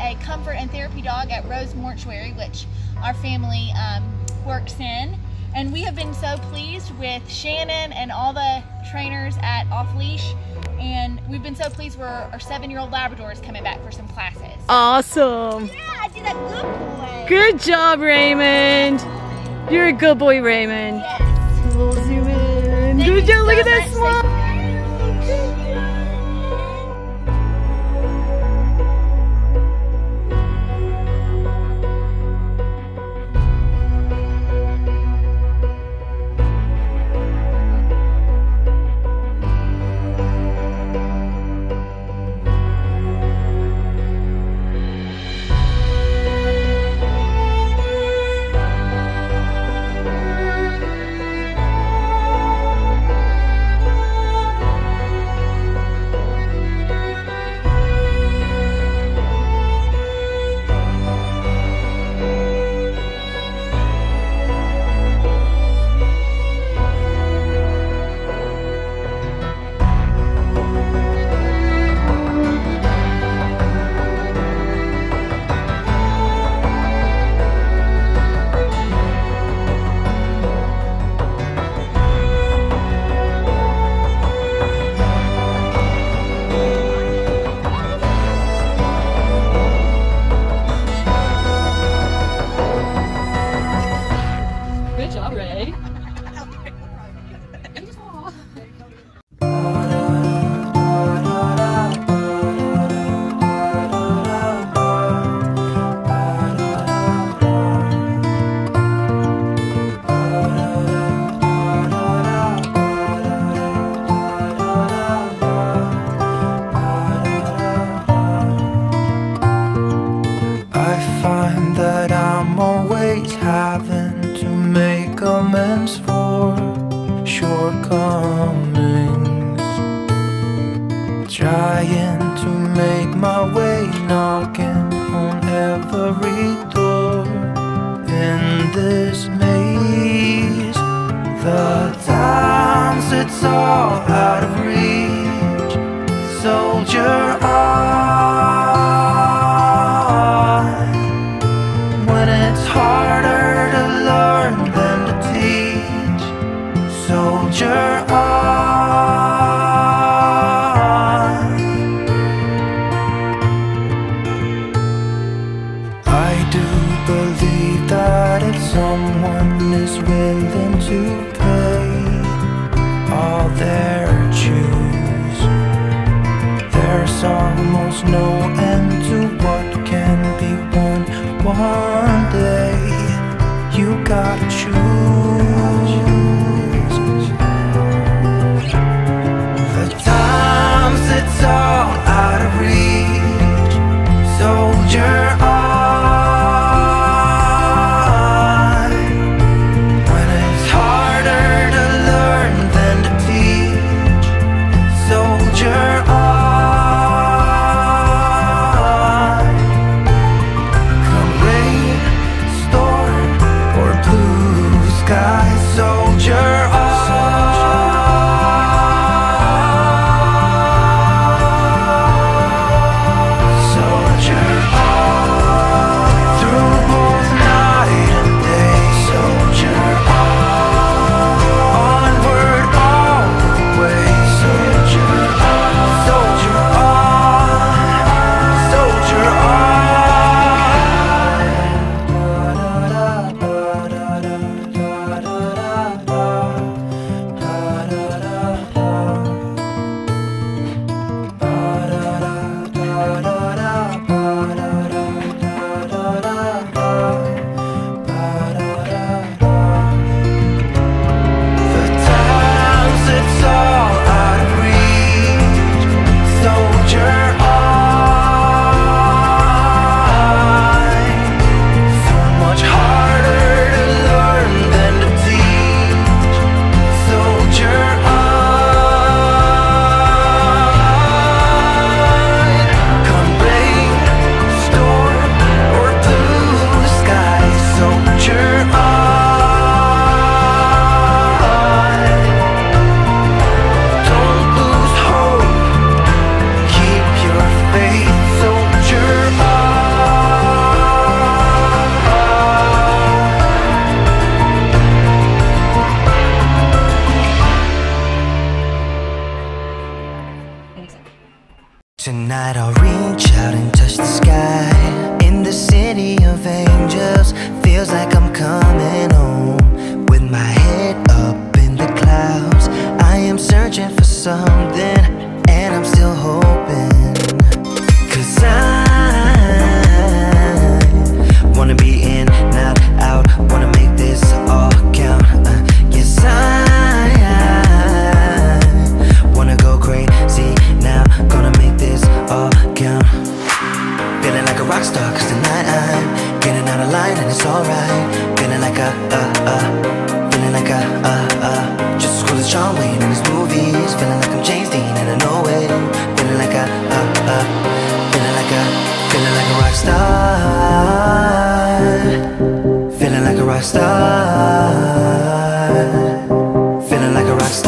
a comfort and therapy dog at Rose Mortuary, which our family works in. And we have been so pleased with Shannon and all the trainers at Off Leash. And we've been so pleased where our 7-year-old Labrador is coming back for some classes. Awesome. Yeah, I did a good boy. Good job, Raymond. You're a good boy, Raymond. Yes. We'll zoom in. Good job. Look at that smile. Trying to make my way, knocking on every door in this maze. The times it's all out of reach, soldier on. When it's harder to learn than to teach, soldier on. Someone is willing to pay all their dues. There's almost no end to what can be won. One day you gotta choose. The times it's all out of reach, soldier on. Soldier on. dark as the night. I'm getting out of line and it's alright. Feeling like feeling like just as cool as John Wayne in his movies. Feeling like I'm James Dean and I know it. Feeling like feeling like a rock star. Feeling like a rock star. Feeling like a rock star.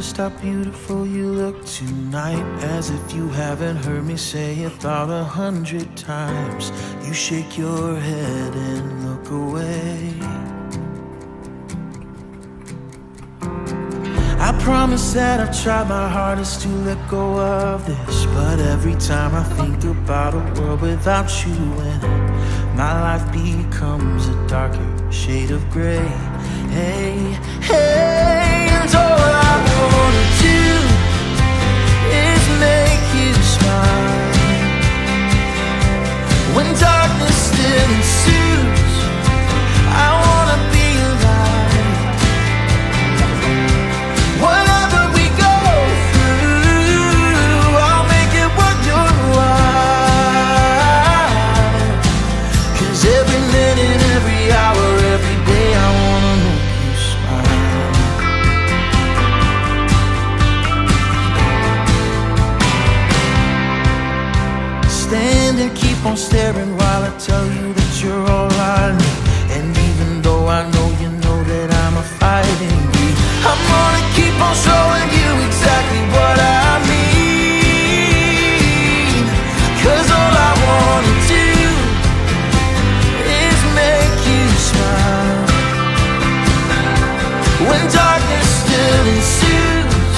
Just how beautiful you look tonight, as if you haven't heard me say about 100 times. You shake your head and look away. I promise that I've tried my hardest to let go of this, but every time I think about a world without you in it, my life becomes a darker shade of gray. Hey, hey, and all I wanna do is make you smile. When darkness still ensues, I wanna be alive. Whatever we go through, I'll make it worth your while. 'Cause every minute, every hour, every day, I wanna make you smile. Stand and keep on staring while I tell you that you're all I need. And even though I know you know that I'm a fighting breed, I'm gonna keep on showing you exactly what I mean. 'Cause all I wanna do is make you smile. When darkness still ensues,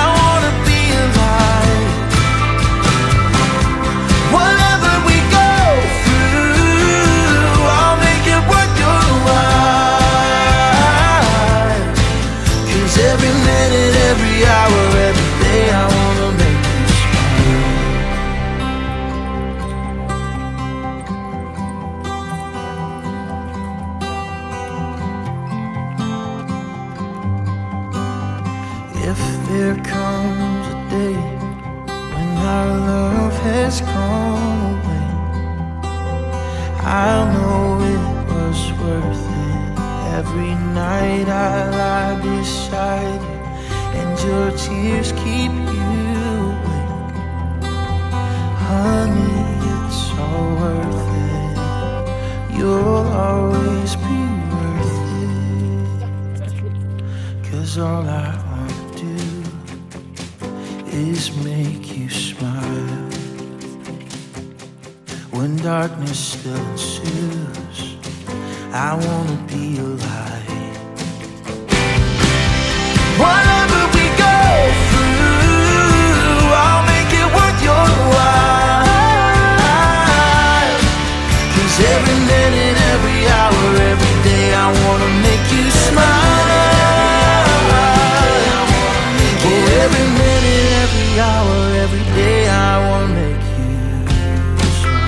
I wanna be alive. Whatever we go through, I'll make it worth your while. 'Cause every minute, every hour, every day, I wanna make you smile. If there comes a day when our love has come away, I'll know it was worth it. Every night I lie beside you, and your tears keep you awake. all I want to do is make you smile. When darkness still ensues, I want to be alive. Whatever we go through, I'll make it worth your while. 'Cause every minute, every hour, every day, I want to make you smile. Oh, every minute, every hour, every day, I want to make you smile.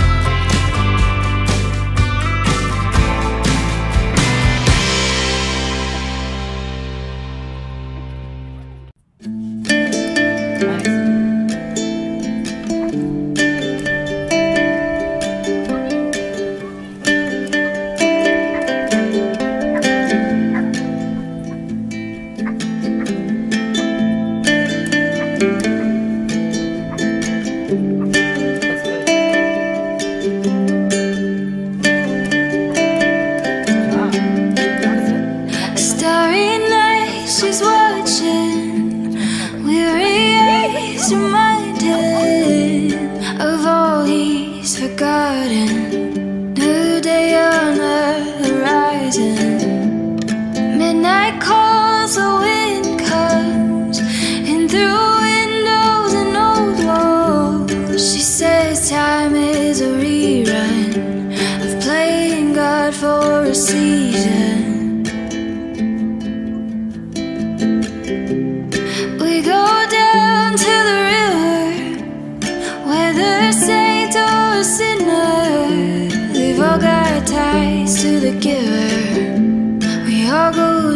We go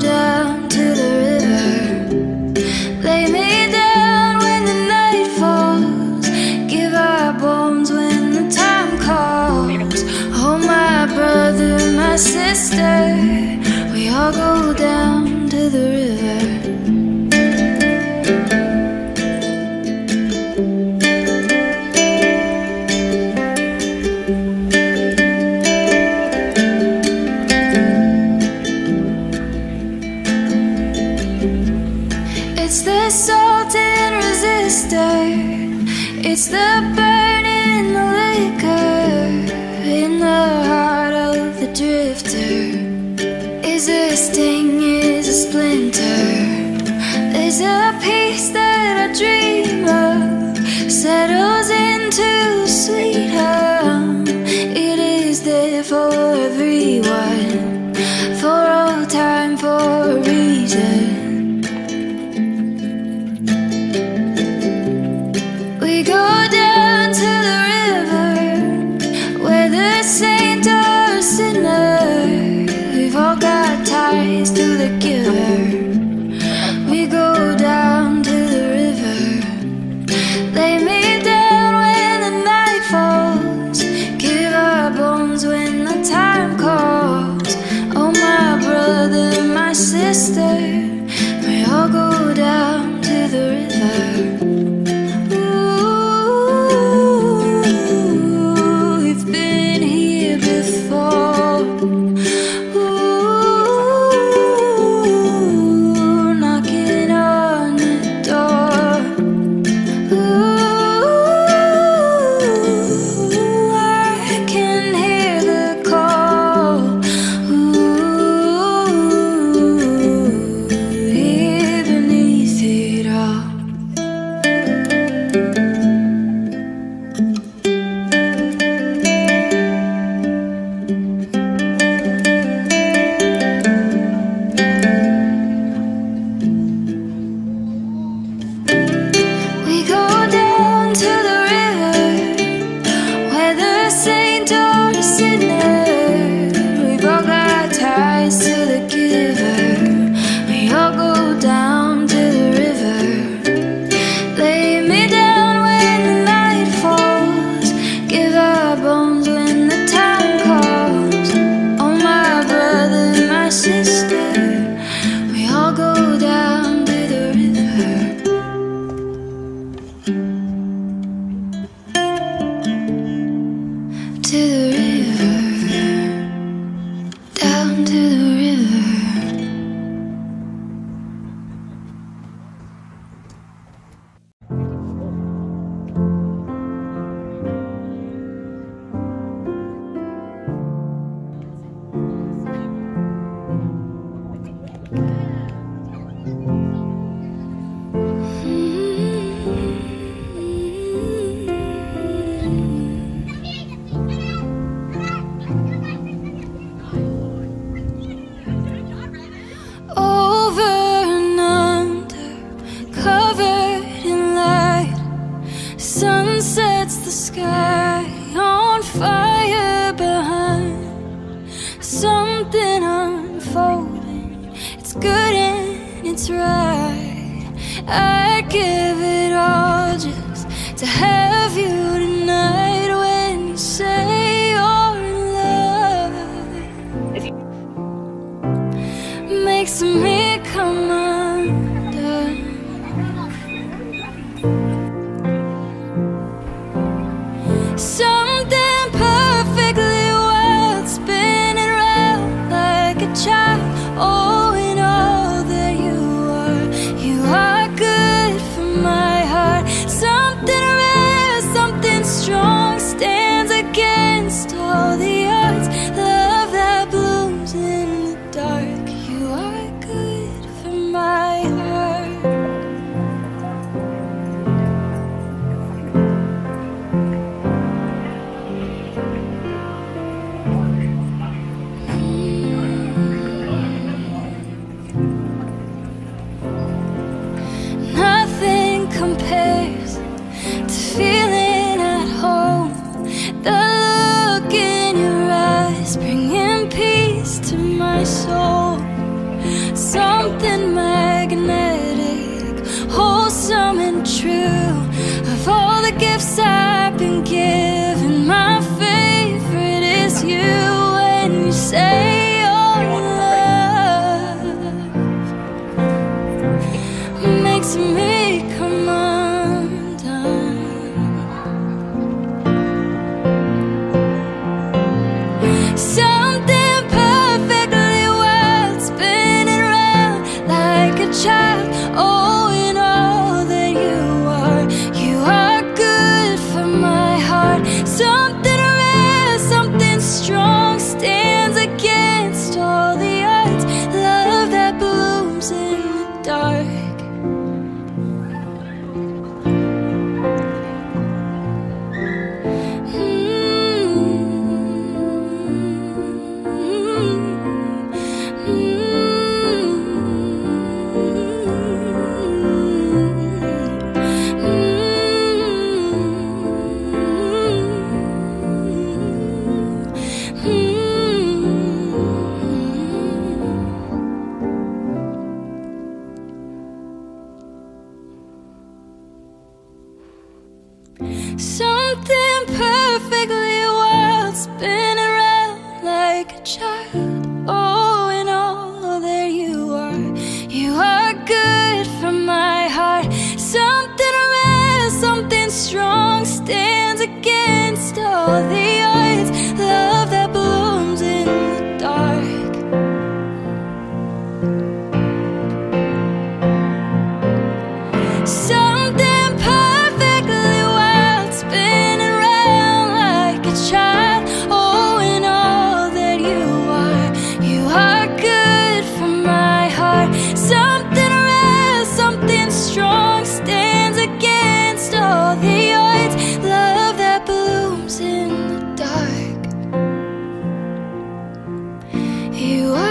down to the river. Lay me down sun sets the sky on fire behind. Something unfolding, it's good and it's right. I'd give it all just to have you tonight. When you say you're in love, makes me come undone. Something perfectly wild, spinning around like a child. Oh, in all that you are good for my heart. Something rare, something strong, stands against all the odds. Love that blooms in the dark. You are good for my heart. Compares to feeling at home. The look in your eyes bringing peace to my soul. Something magnetic, wholesome and true. Of all the gifts I've been given, my favorite is you. When you say your love makes me come undone. Something perfectly wild, spinning around like a child. Oh, in all that you are good for my heart. Something rare, something strong, stands against all the odds. Love that blooms in the dark. Something perfectly wild, spinning around like a child. Oh, in all that you are good for my heart. Something rare, something strong, stands against all the odds. Love that blooms in the dark. Something perfectly wild, spinning around like a child. Oh, in all that you are good for my heart. Something rare, something strong, stands against all the odds. Love that blooms in the dark. You are